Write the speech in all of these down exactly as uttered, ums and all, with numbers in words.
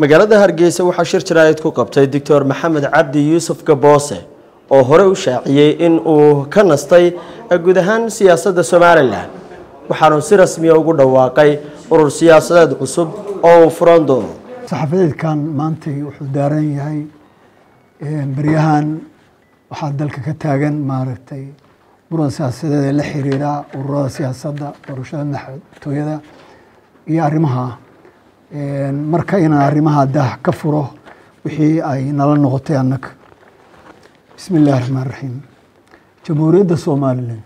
magaalada Hargeysa waxaa shir jiraayad ku qabtay Dr Maxamed Cabdi Yuusuf Gaboose oo hore u shaaciyay in uu ka nastay guud ahaan siyaasadda Soomaaliland waxaanu si rasmi ah ugu dhawaaqay urur siyaasadeed cusub oo furandoon saxafadeedkan maanta wuxuu daaran yahay bariyahan waxaa dalka ka taagan maaragtay urur siyaasadeed la xiriira urur siyaasadda ururada madaxtooyada iyo arrimaha marka inaan arrimaha dah ka furo wixii ay nala noqotay annaga bismillaahir rahmaanir rahiim jamhuuriyadda Soomaaliland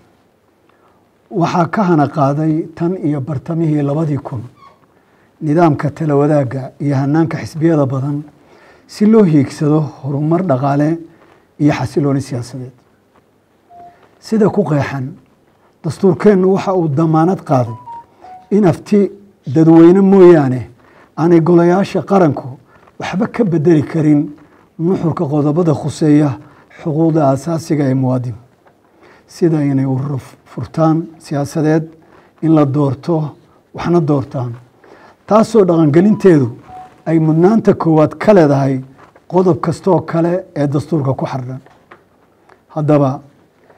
waxaa ka hana qaaday tan iyo bartamihii labada kun nidaamka tala wadaaga iyo hanaanka xisbiyada badan si loo hiigsado horumar dhaqaale iyo xasilooni siyaasadeed sida ku qeexan dastuurkeennu waxa uu damaanad qaaday in afti dadweyne mooyaane aanay golayaasha qaranku waxba ka bedeli karin nuxurka qodobada khuseeya xuquuqda asaasiga ee muwaadin sida inay urur furtaan siyaasadeed in la doorto waxna doortaan taasoo dhaqangelinteedu ay mudnaanta koowaad ka leedahay qodob kastoo kale ee dastuurka ku xardhan haddaba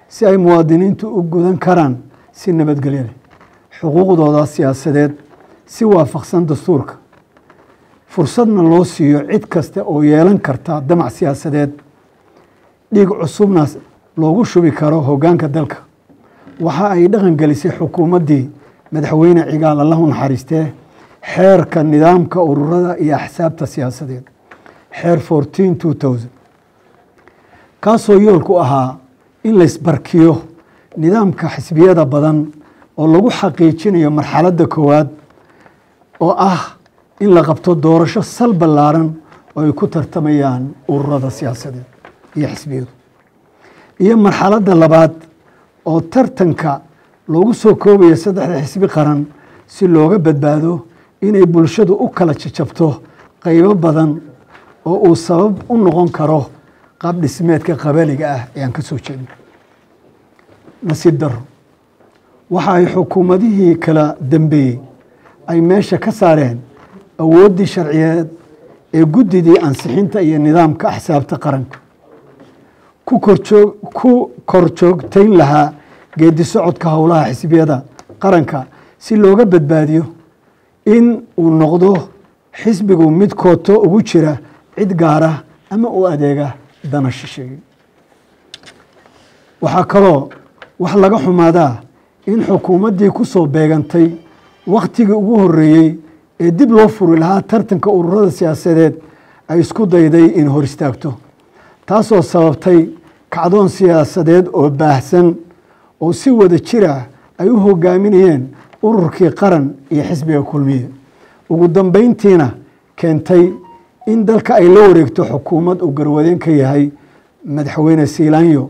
si ay muwaadiniintu u gudan karaan si nabadgelyo leh xuquuqdooda siyaasadeed si waafaqsan dastuurka fursadna loo siiyo cid kasta oo yeelan karta damac siyaasadeed dhiig cusubna loogu shubi karo hoggaanka dalka waxa ay dhaqangelisay xukuumaddii madaxweyne cigaal allahu naxariistee xeerka nidaamka ururada iyo axsaabta siyaasadeed xeer afartan kaasoo yoolku ahaa in la isbarkiyo nidaamka xisbiyada badan oo lagu xaqiijinayo marxaladda koowaad oo ah in la qabto doorasho sal ballaaran oo ay ku tartamayaan ururada siyaasadeed iyo xisbiyadu iyo marxaladda labaad oo tartanka loogu soo koobayo saddexda xisbi qaran si looga badbaado inay bulshadu u kala jajabto qaybo badan oo uu sabab u noqon karo قبل سماتك قبالية اه يانك سوشين نسيب در وحاي حكومة دي كلا دنبي اي ماشا كسارين او ودي شرعيات اي قد دي انسحين تا اي نظام كأحساب تقرنك كو كورتشوغ كو كورتشوغ تين لها قيد سعود كهولاها حسبية دا قرنك سيلوغا بدباديو ان ونغضوه حسبقو ميد كوتو ووشيرا عد قاره اما او اديقه دنا الشيء وحكروا وحلقة حمادة إن حكومة دي كسو بيغانتي وقتي قوه الرئي ديب لوفر لها ترتنك أورادة سياسات أي سكود دايدي إن هورستاكتو تاسو السببتي كعدون سياسات أو باحسن أو سيوة دي شرع أيوهو قامينيين أوركي قرن يحسبه كلمية وقدام بينتينا كانتي إن دلك أي لو ريكتو حكومة وقروادين كيهاي مدحوين السيلانيو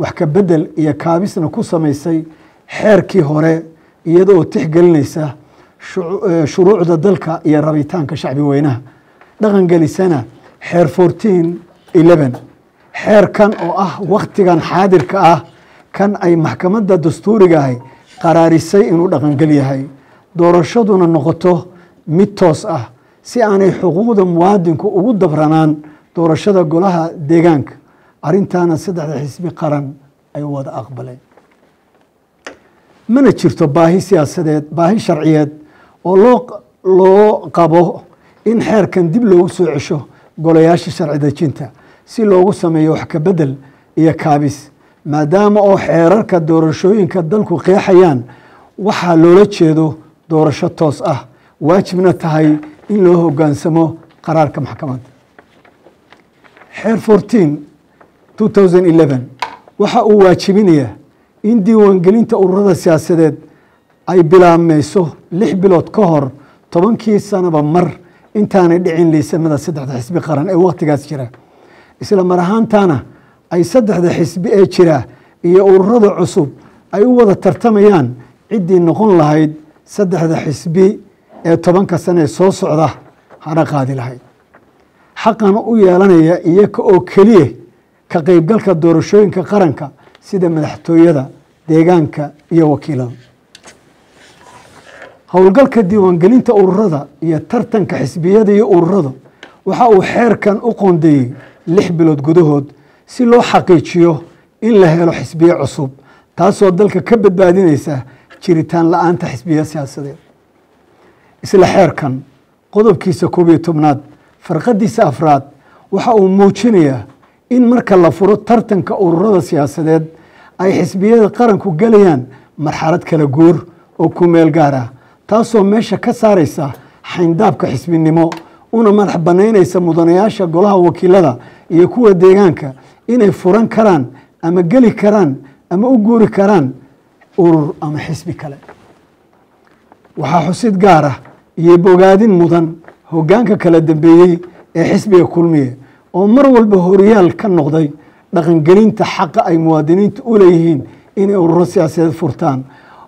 وحكا بدل إيا كابسنا كوسا ميساي حيركي هوري إيادو تحقل نيسا شروع دا دلك إيا رابيتان كشعبي وينها دغن قليسانا حير فورتين إلبن حير كان أو أه وقت كان حادر كأه كان أي محكمة دا دستوري هاي قراري ساي إنو دغن قليهاي دورشادونا نغطوه ميتوس أه si aanay xuquuqda muwaadinku ugu dabranaan doorashada golaha deegaanka arintaana saddexda xisbi qaran ay wada aqbaleen mana jirto baahi siyaasadeed baahi sharciyeed oo loo loo qabo in xeerkan dib loogu soo cesho golayaasha sharci dejinta si loogu sameeyo wax ka bedel iyo kaabis maadaama oo xeerarka doorashooyinka dalku qeexayaan waxaa loola jeedo doorasho toos ah waajibna tahay in loo hoggaansamo qaraarka maxkamadda xeer afartan waxa uu waajibinayaa in diiwaangelinta ururada siyaasadeed ay bilaabmayso lix bilood ka hor tobankii sanaba mar intaanay dhicin liisamada saddexda xisbi qaran ee waqtigaas jira isla mar ahaantaana ay saddexda xisbi ee jira iyo ururada cusub ay u wada tartamayaan ciddii noqon lahayd saddexda xisbi ee tobanka sane soo socda hana qaadi lahayd xaqan u yeelanaya iyaga oo kaliya ka qaybgalka doorashooyinka qaranka sida madaxtooyada deegaanka iyo wakiilada howlgalka diiwaangelinta ururada iyo tartanka xisbiyada iyo ururada waxa uu xeerkan u qoondeeyay lix bilood gudahood si loo xaqiijiyo in la helo xisbiye cusub taasoo dalka ka badbaadinaysa jiritaan la'aanta xisbiye siyaasadeed isla xeerkan qodobkiisa koob iyo tobnaad farqadiisa afraad waxa uu muujinayaa in marka la furo tartanka ururada siyaasadeed ay xisbiyada qaranku galayaan marxalad kala guur oo ku meel gaar ah taasoo meesha ka saaraysa xayndaabka xisbinimo una madax banaynaysa mudanayaasha golaha wakiilada iyo kuwa deegaanka inay furan karaan ama geli karaan ama u guuri karaan urur ama xisbi kale. waxaa xusid gaar ah iyo bogaadin mudan hoggaanka kala dambeeyey ee xisbiga kulmiye oo mar walba horiyaal ka noqday dhaqangelinta xaqa ay muwaadiniinta u leeyihiin inay ururo siyaasadeed furtaan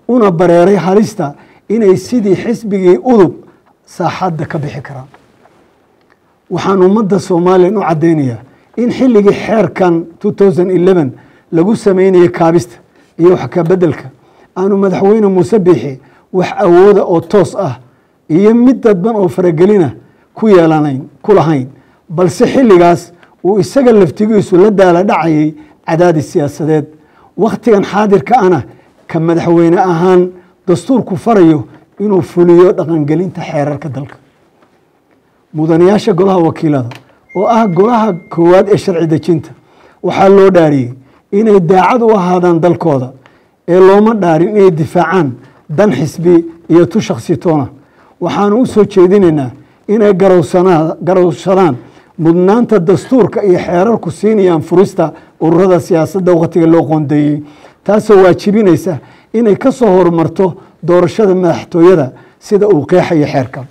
una bareeray halista inay sidii xisbigii udub saaxadda ka bixi karaan. waxaan ummadda Soomaaliya u cadeynayaa in xilligii xeerkan two thousand eleven lagu sameynayay kaabista iyo wax ka beddelka aanu madaxweyne Muuse Biixi wax awooda oo toos ah iyo mid dadban oo faragelina ku yeelanayn ku lahayn balse xilligaas uu isaga laftigiisu la daala dhacayay cadaadis siyaasadeed waqtigan xaadirka ana ka madaxweyne ahaan dastuurku farayo inuu fuliyo dhaqangelinta xeerarka dalka. mudanayaasha golaha wakiilada oo ah golaha koowaad ee sharci dejinta waxaa loo dhaariyay inay daacad u ahaadaan dalkooda ee looma dhaarin inay difaacaan dan xisbi iyo tu shakhsi toona. waxaanu u soo jeedinaynaa inay garowsadaan mudnaanta dastuurka iyo xeerarku siinayaan furista ururada siyaasadda waqtiga loo qoondeeyey taasoo waajibinaysa inay ka soo horumarto doorashada madaxtooyada sida uu qeexayo xeerkan.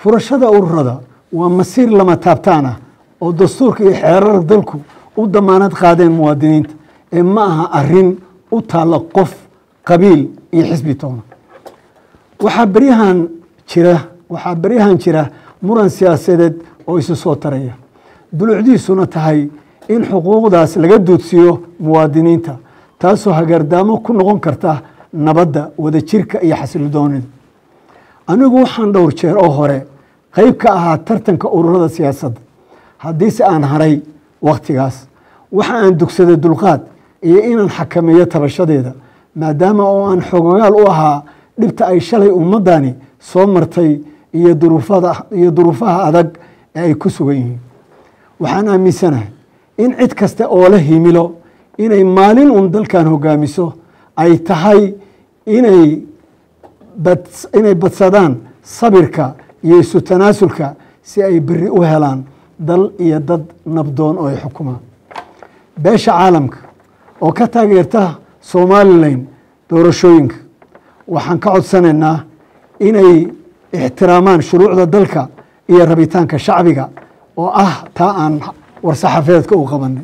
furashada ururada waa masiir lama taabtaan ah oo dastuurka iyo xeerarka dalku u damaanad qaadeen muwaadiniinta ee ma aha arrin u taalla qof qabiil iyo xisbi toona. waxaa baryahan jira waxaa baryahan jira muran siyaasadeed oo isu soo taraya dulucdiisuna tahay in xuquuqdaas laga duudsiyo muwaadiniinta taasoo hagardaamo ku noqon karta nabadda wadajirka iyo xasilodoonida. anigu waxaan dhowr jeer oo hore qayb ka ahaa tartanka ururada siyaasadda haddiise aan haray waqtigaas waxa aan dugsaday dulqaad iyo inaan xakameeyo tabashadeeda maadaama oo aan xogogaal u ahaa dhibta ay shalay ummadani soo martay iyo duruufaha iyo duruufaha adag ee ay ku sugan yihiin. waxaan aaminsanahay in cid kasta oo la himilo inay maalin uun dalkan hogaamiso ay tahay inay inay badsadaan sabirka iyo isu tanaasulka si ay berri u helaan dal iyo dad nabdoon oo ay xukumaan. beesha caalamka oo ka taageerta Somaliland doorashooyinka waxaan ka codsanaynaa inay ixtiraamaan shuruucda dalka iyo rabitaanka shacbiga oo ah taa aan war-saxaafeedka u qabanay.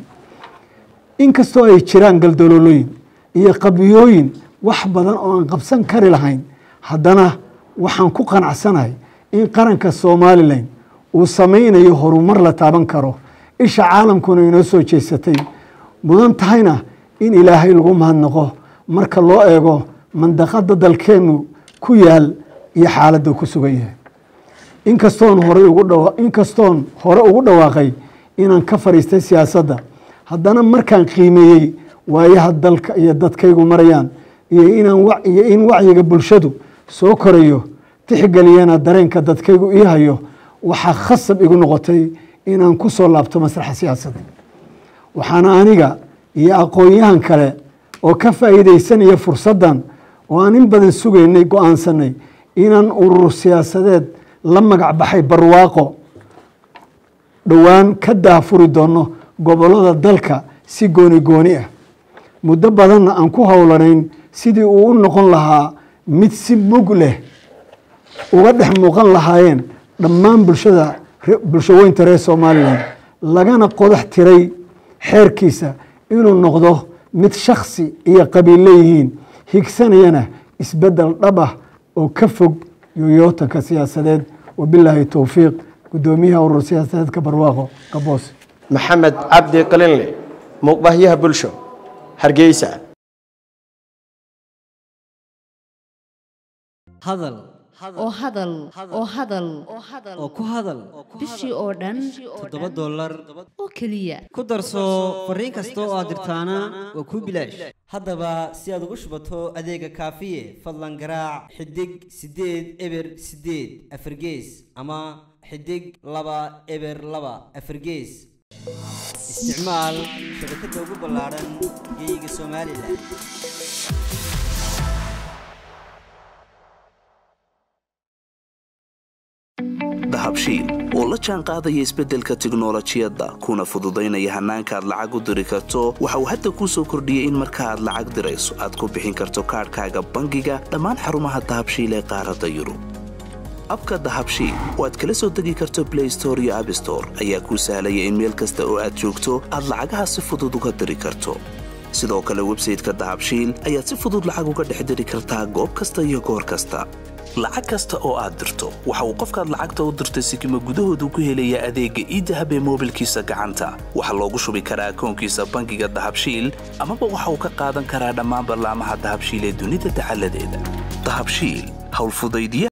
inkastoo ay jiraan galdaloolooyin iyo qabiyooyin wax badan oo aan qabsan kari lahayn haddana waxaan ku qanacsanahay in qaranka Somaliland uu sameynayo horumar la taaban karo isha caalamkuna inoo soo jeesatay mudan tahayna in ilaahay lagu mahadnaqo marka loo eego mandaqada dalkeenu ku yaal iyo xaaladda ku sugan yahay. inkastoon hore ugu dhawa inkastoon hore ugu dhawaaqay inaan ka fariistay siyaasadda haddana markaan qiimeeyay waayaha dalka iyo dadkaygu marayaan iyo inaan wac iyo in wacyiga bulshadu soo korayo tixgeliyana dareenka dadkaygu ii hayo waxaa khasab igu noqotay inaan ku soo laabto masraxa siyaasadda. waxaana aniga iyo aqoon-yahan kale oo ka faa'iideysanaya fursaddan oo aan in badan sugaynay go'aansanay inaan urur siyaasadeed la magac baxay barwaaqo dhowaan ka daafuri doono gobolada dalka si gooni gooni ah muddo badanna aan ku howlanayn sidii uu u noqon lahaa mid si mug leh uga dhex muuqan lahaayeen dhammaan bulshada bulshaweynta reer Soomaaliland lagana qodax tiray xeerkiisa inuu noqdo mid shakhsi iyo qabiil leeyihiin higsanayana isbeddel dhab ah oo ka fog yooyootanka siyaasadeed. wabilaahi tawfiiq gudoomiyaha urur siyaasadeedka barwaaqo Qaboos محمد عبد قلنلي مقبهيها بلشو هرقيسة هذا أو هذل أو هذل أو كهذل بشي أوردن تدبّر دولار أو كلية كدرسوا فرين كستو أدرتانا وكوبلاش هذا با سياد غشبته أديك كافية فلانجراع حديق سديد إبر سديد أفرجيز أما حديق لبا إبر لبا أفرجيز استعمال شبكة وجوب اللارن جيجي سومالي لا. habshiil oo la jaan qaadaya isbedelka tiknoolajiyada kuna fududeynaya hanaanka aad lacag u diri karto waxa uu hadda ku soo kordhiyay in marka aad lacag dirayso aad ku bixin karto kaarkaaga bangiga dhammaan xarumaha dahabshiil ee qaaradda Yurub abka dahabshiil waad kala soo degi karto Play Store iyo App Store ayaa ku sahlaya in meel kasta oo aad joogto aad lacagaha si fudud uga diri karto sidoo kale website-ka dahabshiil ayaa si fudud lacag uga dhex diri kartaa goob kasta iyo goor kasta lacag kasta oo aad dirto waxa uu qofkaad lacagta u dirtay sikimo gudahoodu ku helaya adeega e-dahab ee mobilkiisa gacanta waxa loogu shubi karaa akoonkiisa bangiga dahabshiil ama waxa uu ka qaadan karaa dhammaan barnaamijyada dahabshiil ee dunida tacaladeeda dahabshiil hawl fudaydiya